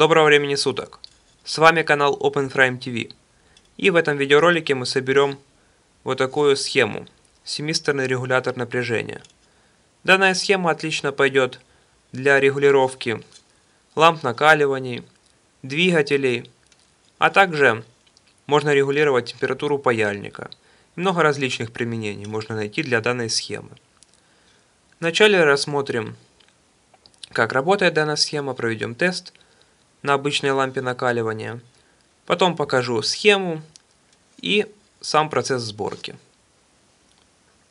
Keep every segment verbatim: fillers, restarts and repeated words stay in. Доброго времени суток! С вами канал OpenFrame ти ви. И в этом видеоролике мы соберем вот такую схему. Семисторный регулятор напряжения. Данная схема отлично пойдет для регулировки ламп накаливаний, двигателей, а также можно регулировать температуру паяльника. Много различных применений можно найти для данной схемы. Вначале рассмотрим, как работает данная схема, проведем тест на обычной лампе накаливания. Потом покажу схему и сам процесс сборки.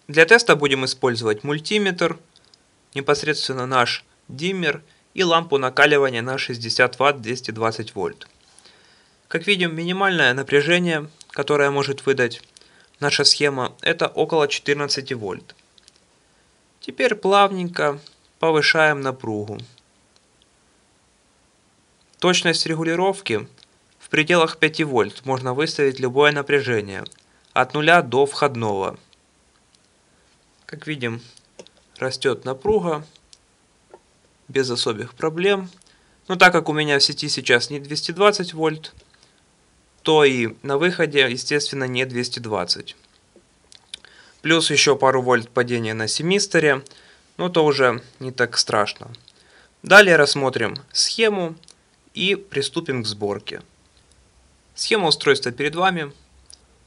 Для теста будем использовать мультиметр, непосредственно наш диммер и лампу накаливания на шестьдесят ватт двести двадцать вольт. Как видим, минимальное напряжение, которое может выдать наша схема, это около четырнадцати вольт. Теперь плавненько повышаем напругу. Точность регулировки в пределах пяти вольт, можно выставить любое напряжение от нуля до входного. Как видим, растет напруга без особых проблем. Но так как у меня в сети сейчас не двести двадцать вольт, то и на выходе, естественно, не двести двадцать. Плюс еще пару вольт падения на семисторе, но то уже не так страшно. Далее рассмотрим схему и приступим к сборке. Схема устройства перед вами.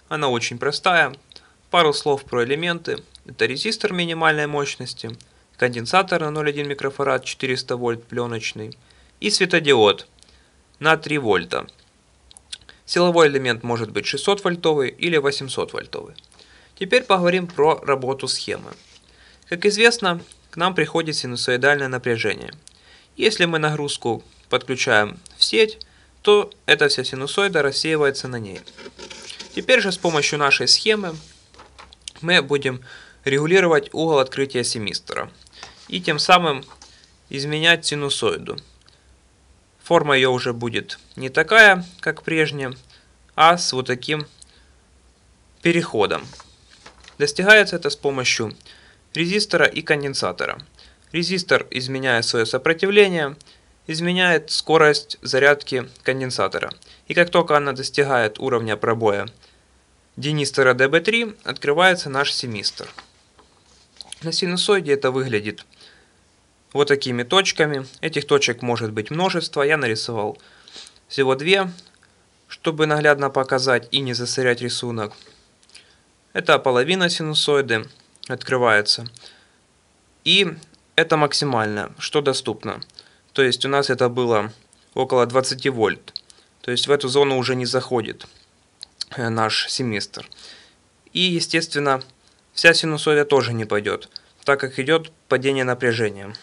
Она очень простая. Пару слов про элементы. Это резистор минимальной мощности, конденсатор на ноль целых одна десятая микрофарада, четыреста вольт пленочный и светодиод на три вольта. Силовой элемент может быть шестьсот вольтовый или восемьсот вольтовый. Теперь поговорим про работу схемы. Как известно, к нам приходит синусоидальное напряжение. Если мы нагрузку подключаем в сеть, то эта вся синусоида рассеивается на ней. Теперь же с помощью нашей схемы мы будем регулировать угол открытия семистора и тем самым изменять синусоиду. Форма ее уже будет не такая, как прежняя, а с вот таким переходом. Достигается это с помощью резистора и конденсатора. Резистор, изменяя свое сопротивление, изменяет скорость зарядки конденсатора. И как только она достигает уровня пробоя денистора дэ бэ три, открывается наш семистор. На синусоиде это выглядит вот такими точками. Этих точек может быть множество. Я нарисовал всего две, чтобы наглядно показать и не засорять рисунок. Это половина синусоиды открывается. И это максимально, что доступно. То есть у нас это было около двадцати вольт. То есть в эту зону уже не заходит наш семистор. И, естественно, вся синусоида тоже не пойдет, так как идет падение напряжения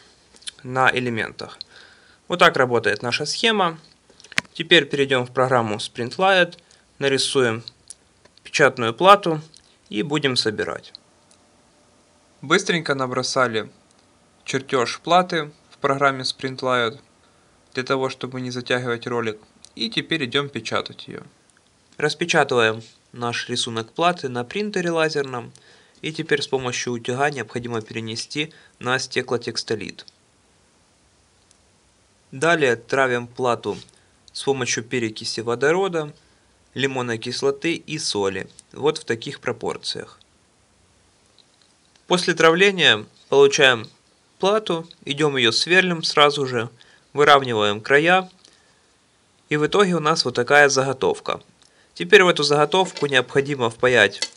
на элементах. Вот так работает наша схема. Теперь перейдем в программу Sprint Layout, нарисуем печатную плату и будем собирать. Быстренько набросали чертеж платы в программе Sprint Layout, для того, чтобы не затягивать ролик. И теперь идем печатать ее. Распечатываем наш рисунок платы на принтере лазерном. И теперь с помощью утюга необходимо перенести на стеклотекстолит. Далее травим плату с помощью перекиси водорода, лимонной кислоты и соли. Вот в таких пропорциях. После травления получаем плату, идем ее сверлим сразу же, выравниваем края, и в итоге у нас вот такая заготовка. Теперь в эту заготовку необходимо впаять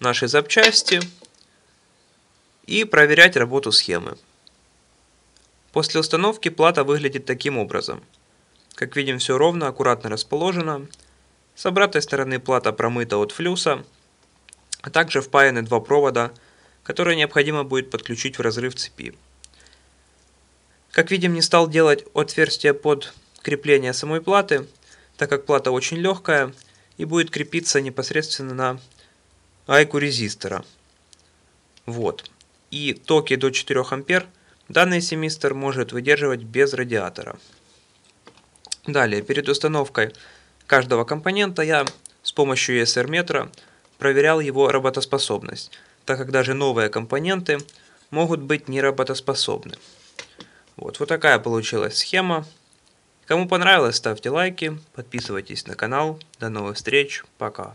наши запчасти и проверять работу схемы. После установки плата выглядит таким образом. Как видим, все ровно, аккуратно расположено. С обратной стороны плата промыта от флюса, а также впаяны два провода, которые необходимо будет подключить в разрыв цепи. Как видим, не стал делать отверстие под крепление самой платы, так как плата очень легкая и будет крепиться непосредственно на гайку резистора. Вот. И токи до четырёх ампер данный семистор может выдерживать без радиатора. Далее, перед установкой каждого компонента я с помощью и эс эр метра проверял его работоспособность, так как даже новые компоненты могут быть неработоспособны. Вот, вот такая получилась схема. Кому понравилось, ставьте лайки, подписывайтесь на канал. До новых встреч, пока!